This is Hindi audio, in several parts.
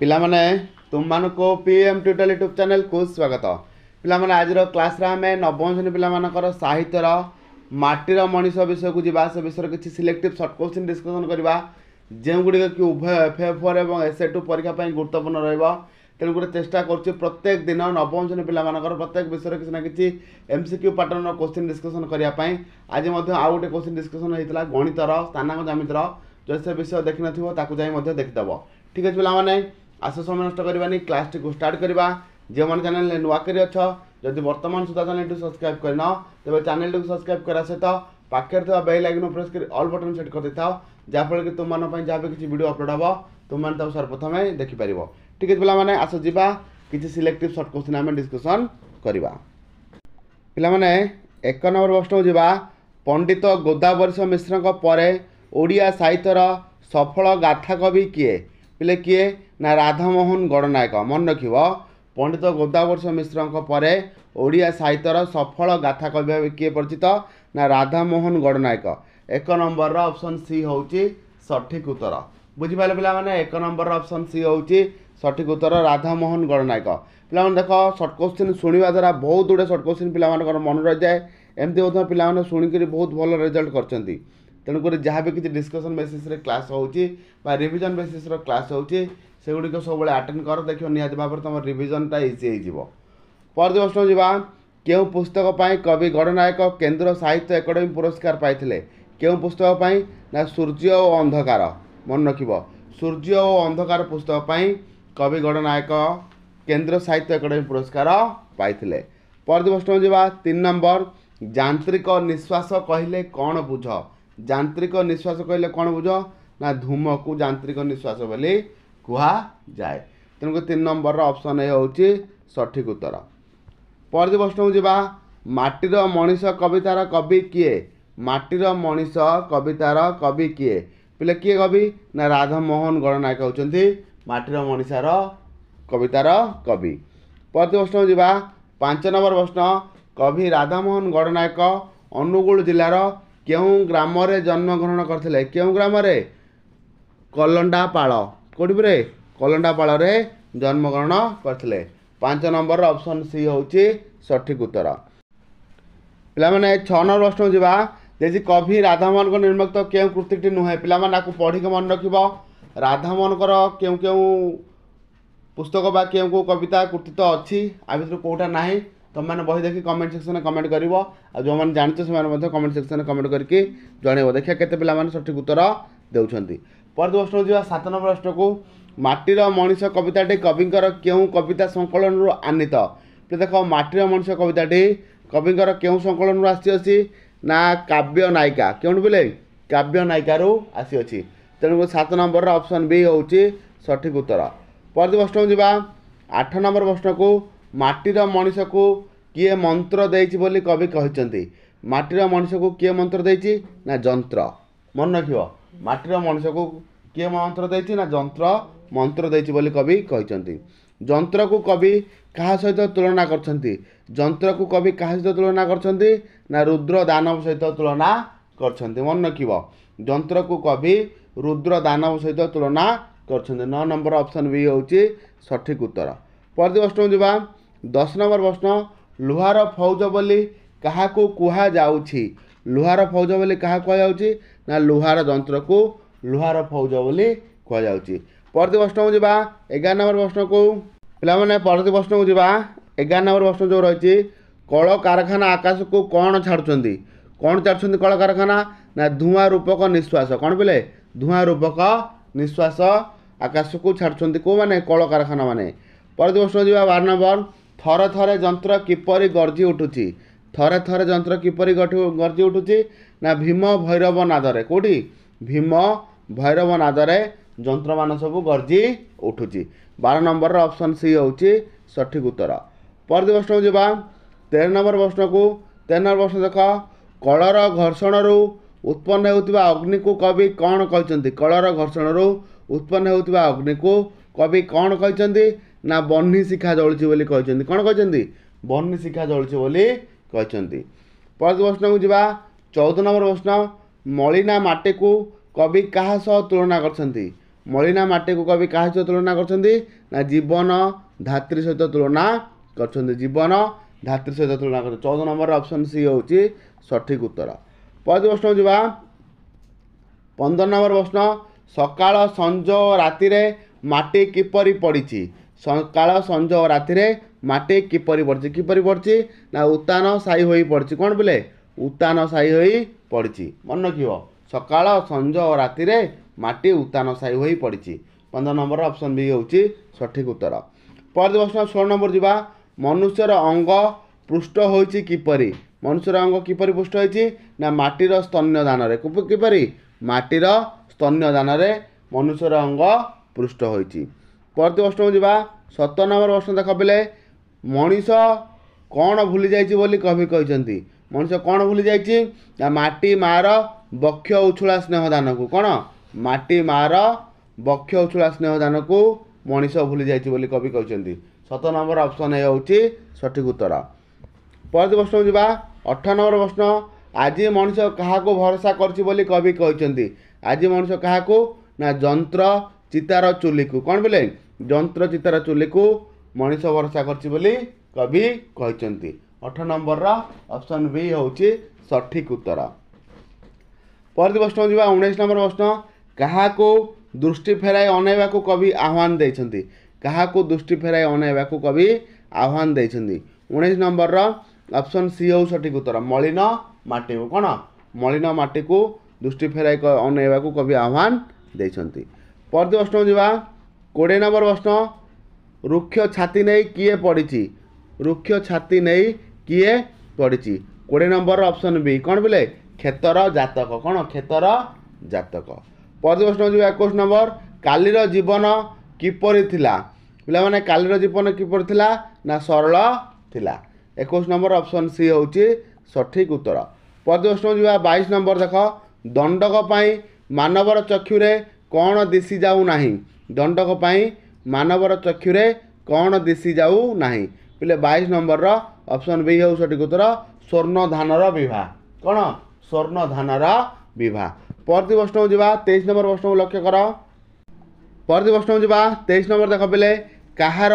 पिलामाने तुम मानको पीएम ट्यूटोरियल यूट्यूब चैनल को स्वागत। पिलामाने आज क्लास रे आमे नवम श्रेणी पिलामानकर साहित्यर माटीर मनीषा विषय को जीवा से विषय किसी सिलेक्टिव शॉर्ट क्वेश्चन डिस्कशन करवा जेगुड़ी कि उभय FA4 और SA2 परीक्षा गुरुत्वपूर्ण रहा। तेणु गोटे चेष्टा कर प्रत्येक दिन नवम श्रेणी पिलामानकर प्रत्येक विषय किसी ना कि MCQ पैटर्न क्वेश्चन डिस्कशन करने आज आउ गोटे क्वेश्चन डिस्कशन होता गणितर स्थानांक ज्यामितिर जैसे विषय देखी ना देखीदेव। ठीक अच्छे पाने आस समय नष्ट करवानी क्लास टी स्टार्ट करवा। जो मैंने चैनल नुआ करी अच्छा जब वर्तमान सुधा चैनल टी सब्सक्राइब करना तेज चैनल टी सब्सक्राइब करा सहित पाखे बेल आइकन प्रेस कर ऑल बटन सेट कर देता जहाँफल कि तुम मैं जहाँ भी किसी वीडियो अपलोड हे तुम मैंने सर्वप्रथम देखिपर। ठीक अच्छे पाने आस जा कि सिलेक्टिव शॉर्ट क्वेश्चन आम डिस्कशन करवा। पाने एक नंबर प्रश्न जावा पंडित गोदावरी मिश्र पर ओडिया साहित्यर सफल गाथा कवि किए बोले किए ना राधामोहन गणनायक। मन रख पंडित गोदावरी मिश्र पर ओडिया साहित्यर सफल गाथा कवि भाव किए परिचित ना राधामोहन गणनायक। एक नंबर ऑप्शन सी हूँ सठिक उत्तर। बुझिपारे पाने एक नंबर ऑप्शन सी हूँ सठिक उत्तर राधामोहन गणनायक। पाने देख शॉर्ट क्वेश्चन शुणा द्वारा बहुत गुड़े शॉर्ट क्वेश्चन पाने मन रही जाए एमती पाने शुणिक बहुत भल रिजल्ट कर तेणुक जहाँ भी किसी डिस्कशन बेसीस रे क्लास होची बा रिविजन बेसीस रे क्लास होची सेगुड़ी को सब अटेंड कर देखो निहाज भाव तुम रिविजन टा इजी हो। परवर्ती प्रश्न जावा क्यों पुस्तक पाई कवि गणनायक केंद्र साहित्य एकाडेमी पुरस्कार पाई क्यों पुस्तक पाई ना सूर्य और अंधकार। मन रखिबो सूर्य और अंधकार पुस्तक पाई कवि गणनायक केंद्र साहित्य एकाडेमी पुरस्कार पाई। परवर्ती प्रश्न जावा 3 नंबर यांत्रिक निश्वास कहले कौन बुझ। यांत्रिक निश्वास कहले कौन बुझ ना धूम को यांत्रिक निश्वास बोली कहा जाए। तेणुक 3 नंबर ऑप्शन ए होची सठिक उत्तर। परवर्ती प्रश्न जावा माटीर मनीष कवितार कवि किए। माटीर मनीष कवितार कवि किए बोले किए कवि ना राधामोहन गणनायक होचंती माटीर मनीषार कवितार कवि। परवर्ती प्रश्न जावा 5 नंबर प्रश्न कवि राधामोहन गणनायक अनुगुल जिलार क्यों ग्राम जन्मग्रहण करते क्यों ग्राम कलंडापाल कौट कलंडापाल जन्मग्रहण करते। 5 नंबर ऑप्शन सी हूँ सठिक उत्तर। पाने 6 नंबर प्रश्न जावा जैसे कवि राधामोहन को निर्मित क्यों कृतिकटी नुहे पाने पढ़ी मन रख राधामोहन क्यों क्यों पुस्तक बा क्यों कविता कृतित्व अच्छी आ भर कौटा ना तुम मैंने बही देखिए कमेंट सेक्शन में कमेंट कर जो मैंने जानते से कमेंट सेक्शन में कमेंट करके जन देखिए केते पिला माने सठिक उत्तर देउछंती। परवर्ती प्रश्न जावा 7 नंबर प्रश्न को माटीर मनीष कविताटी कविंकर क्यों कविता संकलन रु आनीत। देख माटीर मनीष कविताटी कविंकर क्यों संकलन रु आसी ना काव्य नायिका क्यों बोले काव्य नायिकारु आसी। तेणु 7 नंबर ऑप्शन बी होउची सठिक उत्तर। परवर्ती प्रश्न जावा 8 नंबर प्रश्न को माटीर मनीष को किए मंत्र देछि बोली कवि कहचंती। माटीर मनीष को किए मंत्र देछि ना जंत्र। मन रखियो माटीर मनीष को किए मंत्र देछि ना जंत्र मंत्र देछि बोली कवि कहचंती। जंत्र को कवि कहा सहित तुलना करछंती। जंत्र को कवि कहा सहित तुलना करछंती ना रुद्र दानव सहित तुलना करछंती। मन रखियो जंत्र को कवि रुद्र दानव सहित तुलना करछंती। 9 नंबर ऑप्शन बी होउची सठिक उत्तर। परवर्ती प्रश्न जावा 10 नंबर प्रश्न लुहार फौज बोली क्या कहुच्छी। लुहार फौज बोली क्या कहुच्छी ना लुहार जंत्र को लुहार फौज बोली कहुच्छी। परवर्ती प्रश्न जावा 11 नंबर प्रश्न को पाने परवर्ती प्रश्न को जावा 11 नंबर प्रश्न जो रही कल कारखाना आकाश को कौन छाड़ुंट कौन छाड़ कल कारखाना ना धूआं रूपक निश्वास। कौन बोले धूआं रूपक निश्वास आकाश को छाड़ को मैंने कल कारखाना मैंने। परवर्ती प्रश्न जावा 12 नंबर थरे थरे जंत्र किपरि गर्जी उठुची। थरे थरे जंत्र किपरि गर्जी उठुची ना भीम भैरव नादरे। कोठी भीम भैरव नादरे जंत्र मान सब गर्जी उठुची। 12 नंबर ऑप्शन सी होउची सठिक उत्तर। परवर्ती प्रश्न जावा 13 नंबर प्रश्न को 13 नंबर प्रश्न देख कलर घर्षण रु उत्पन्न होउतिबा अग्नि को कवि कौन कहचंती। कलर घर्षण रु उत्पन्न होउतिबा अग्नि को कवि कौन कहचंती ना बन्ही शिखा जलुची बोली कहचंती। कौन कहचंती बन्ही शिखा जलुची बोली कहचंती। परवर्ती प्रश्न को जावा 14 नंबर प्रश्न मलिना माटी को कवि क्या सह तुलना करछंती। मलिना माटी को कवि क्या सहित तुलना कर जीवन धात्री सहित तुलना कर जीवन धात्री सहित तुलना कर 14 नंबर ऑप्शन सी हूँ सठिक उत्तर। परवर्ती प्रश्न जावा 15 नंबर प्रश्न सकाळ संज राति रे माटी किपरि पड़ी सकाळ संज राति रे माटी किपरि पड़ी ना उतान साई होई पड़ी कौन बोले उतान साई होई पड़ी मन रखियो सकाळ संज राति रे माटी उतान साई होई पड़ी 15 नंबर ऑप्शन बी हूँ सठिक उत्तर। परवर्ती प्रश्न 16 नंबर जावा मनुष्यर अंग पृष्ठ होइछि किपरि मनुष्यर अंग किपरि पृष्ठ होइछि ना माटीर स्तन्यदान रे किपरि माटीर स्तन्यदान रे मनुष्यर अंग पृष्ठ होइछि। परवर्ती प्रश्न जावा 17 नंबर प्रश्न देख बेले मनीष कौन भूली जाइछि बोली कवि कहइछन्ती मनीष कौन भूली जाइछि ना माटी मार बक्ष उछुला स्नेहदान को कौन माटी मार बक्ष उछुला स्नेहदान को मनीष भूली जाइछि बोली कवि कहइछन्ती 17 नंबर ऑप्शन ए होउछि सठिक उत्तर। परवर्ती प्रश्न जावा 18 नंबर प्रश्न आज मनुष क्या भरोसा करछि बोली कवि कहइछन्ती आज मनुष क्या ना जंत्र चितार चुली को कौन बोले जंत्र चितार चुली को मनुष भरोसा करछि बोली कवि कहइछन्ती 18 नंबर ऑप्शन बी होउछि सठिक उत्तर। परवर्ती प्रश्न जावा 19 नंबर प्रश्न क्या दृष्टि फेराई अनैवा को कवि आह्वान देइछन्ती क्या दृष्टि फेराई अनैवा को कवि आह्वान देइछन्ती 19 नंबर ऑप्शन सी हूँ सठिक उत्तर मलिन माटी को कौन मलिन माटी को दृष्टि फेराई अनैवा को कवि आह्वान देइछन्ती। परवर्ती प्रश्न जावा 20 नंबर प्रश्न रुक्ष छाती नहीं किए पड़ी रुक्ष छाती नहीं किए पड़ी 20 नंबर ऑप्शन बी कौन बोले क्षेत्र जातक कौन क्षेत्र जातक। परवर्ती प्रश्न जावा 21 नंबर कालीर जीवन किपरि थिला पिला माने कालीर जीवन किपरि थिला ना सरल थिला 21 नंबर ऑप्शन सी होउछि सठिक उत्तर। प्रश्न जावा 22 नंबर देख दंडक पाई मानवर चक्षुरे कौन दिसी जाऊ नाही दंडक पाई मानवर चक्षुरे कौन दिसी जाऊ नाही पिले 22 नंबर ऑप्शन बी होउ सठिक उत्तर स्वर्ण धानर विवाह कौन स्वर्ण धानर विवाह। परवर्ती प्रश्न जावा 23 नंबर प्रश्न को लक्ष्य कर। परवर्ती प्रश्न जावा 23 नंबर देख बेले कहार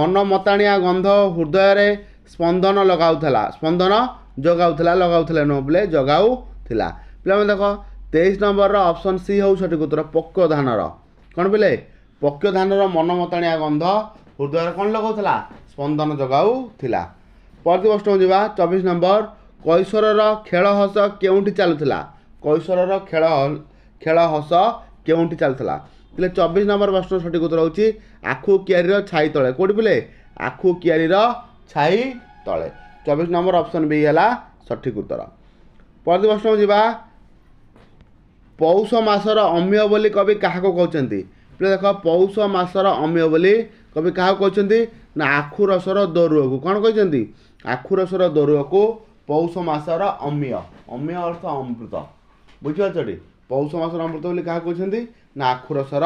मन मताणिया गंध हृदय रे स्पंदन लगाउथला स्पंदन जगाउथला लगाउथला न बोले जगाउथला पिला मन देख 23 नंबर ऑप्शन सी हूँ सठिक उत्तर पक्क धानर कौन बोले पक्क धानर मन मताणिया गंध हृदय कौन लगाउथला स्पंदन जगाउथला। परवर्ती प्रश्न जावा 24 नंबर कैशोरर खेल हस केउंठी चालुथला कैशोरर खेल हस केउंठी चालुथला बोले 24 नंबर प्रश्न सठिक उत्तर होउछि आखु कियारीर छाई तले कोडी बोले आखु कियारीर छाई तले 24 नंबर ऑप्शन बी हैला सठिक उत्तर। परवर्ती प्रश्न जिबा पौष मासर अम्य बोली कवि काहाको कहउछन्ती बोले देखो पौष मासर अम्य बोली कवि काहाको कहउछन्ती ना आखु रसर दोरुओ को कोन कहउछन्ती आखु रसर दोरुओ को पौष मासर अम्य अम्य अर्थ अमृत बुझियो छडी पौष मासर अमृत बोली काहाको कहउछन्ती ना आखुरसर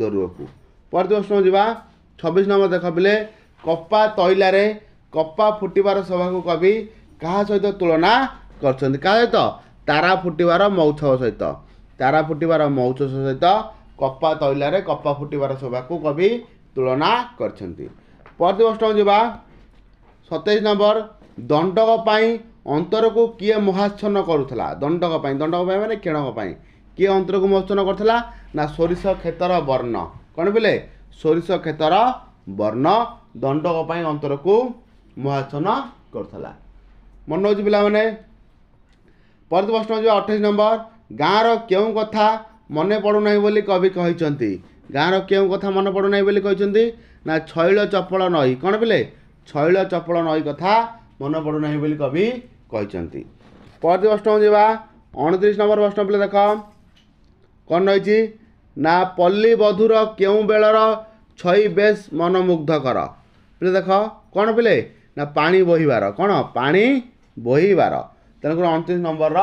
दोरुअक। परवर्ती प्रश्न जावा 26 नंबर देख बेले कपा तैलारे कपा फुटिबार सभा को कवि क्या सहित तुलना कर तारा फुटिबार मौछव सहित तारा फुटिबार मौछव सहित कपा तैलारे कपा फुटिबार सभा को कवि तुलना कर। परवर्ती प्रश्न जावा 27 नंबर दंडक पाई अंतर को किए मोहाच्छन्न करूला दंडक पाई माने क्षणक किए अंतर को मोहाच्छन्न करूला ना सोरिष क्षेत्र वर्ण कौन बोले सोरिष क्षेत्र वर्ण दंडक अंतर को मोहाच्छन्न करूला मन रोज पे। परवर्ती प्रश्न जो 28 नंबर गाँव रो कथा मन पड़ूना बोली कवि कहते गाँव रो कथा मन पड़ूना बोली कहते ना छईल चपल नई कौन बोले छईल चपल नई कथा मन पड़ूना बोली कवि कहते। परवर्ती प्रश्न जावा 29 नंबर प्रश्न पे देख कौन रही ना पल्ली बधुर केउं बेलर छई बेस मनमुग्ध कर बोले देख कौन बोले ना पानी बोहिबार कौन पानी बोहिबार तेणुक 29 नंबर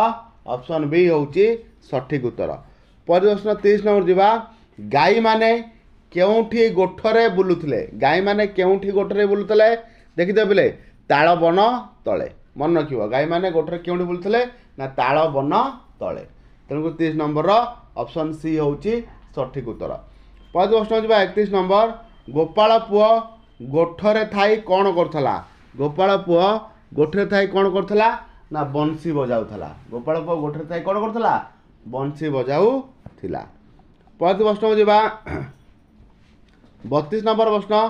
ऑप्शन बी होउछि सठिक उत्तर। प्रश्न 30 नंबर जावा गाई माने केउंठी गोठरे बुलुथिले गाई माने केउंठी गोठरे बुलुथिले देखिदे बोले ताळबन तले मन रखियो गाई माने गोठरे केउंठी बुलुथिले ना ताळबन तले तेणुक 30 नंबर ऑप्शन सी होउछि सठिक उत्तर। पहला प्रश्न जी 31 नंबर गोपाल पुआ गोठरे थाई कौन करथला। गोपाल पुआ गोठरे थाई कौन करथला ना बंसी बजाउथला। गोपाल पुआ गोठरे थाई कौन करथला बंसी बजाउथिला। पहला प्रश्न जी 32 नंबर प्रश्न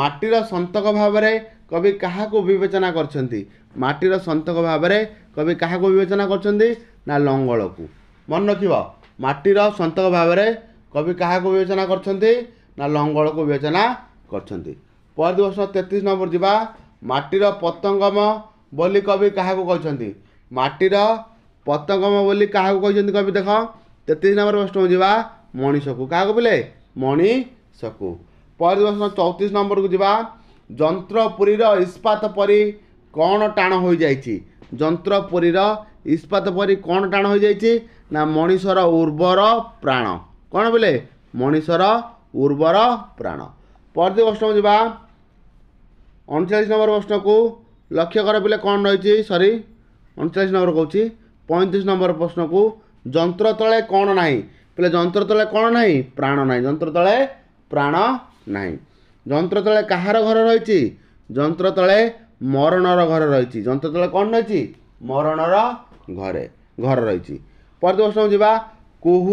माटीर संतक भाव रे कवि काहाको विवेचना करछंती। माटीर संतक भाव रे कवि काहाको विवेचना करछंती ना लंगळ को। मन रखिबो माटीर संतक भाव रे कवि क्या विवेचना कर लंगल को विवेचना कर। 33 नंबर जी माटीर पतंगम बोली कवि क्या कहते। माटीर पतंगम बोली क्या कहते कवि देख 33 नंबर प्रश्न जी मनीष को क्या बोले मनीष को। 34 नंबर को जी जंत्रपुरीर इस्पात परी कौन टाण हो जाइए। जंत्रपुरीर इस्पात परी कौन टाण हो जाइए ना मनीषर उर्वर प्राण। कौन बोले मनीषर उर्वर प्राण। परवर्ती प्रश्न जी 39 नंबर प्रश्न को लक्ष्य कर बोले कौन रही सरी 39 नंबर कौच 35 नंबर प्रश्न को जंत्र तले कौन नहीं बोले जंत्र तले कौन नहीं प्राण नहीं। जंत्र तले प्राण नहीं। जंत्र तले कहार घर रही जंत्र तले मरणर घर रही। जंत्र तले कौन रही मरणर घरे घर रही। परवर्ती प्रश्न जी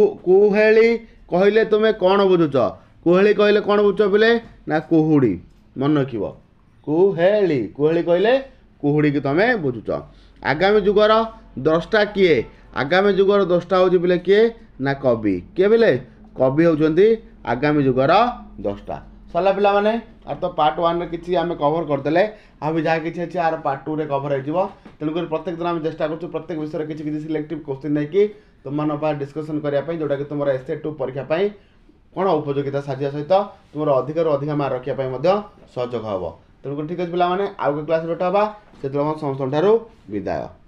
कुहेली कहले तुम्हें कौन बुझुच। कुहेली कहले कौन बुझुच बोले ना कुहुड़ी। मन रख कुहेली कुहेली कहले कुहुड़ी की तुम बुझुच। आगामी जुगर द्रष्टा किए। आगामी जुगर द्रष्टा हो बोले किए ना कवि। किए बोले कवि होउचंती आगामी जुगर द्रष्टा। सरला पिला माने आर तो पार्ट 1 रे किछि आमे कवर करदेले आबे जा किछि अछि आर पार्ट 2 रे कवर होइबो। तेणुक प्रत्येक दिन आम चेष्टा करछु प्रत्येक विषय किछि किछि सिलेक्टिव क्वेश्चन नैकि तुम पास डिस्कसन करने जोटा कि तुम SA 2 परीक्षा पाई कौन उपयोगिता साजिया सहित तुम अधिक रु अधिक मार्क रखापी सहयोग हे। तेणुक ठीक अच्छे पे आगे क्लास भेट होगा से समस्त विदाय।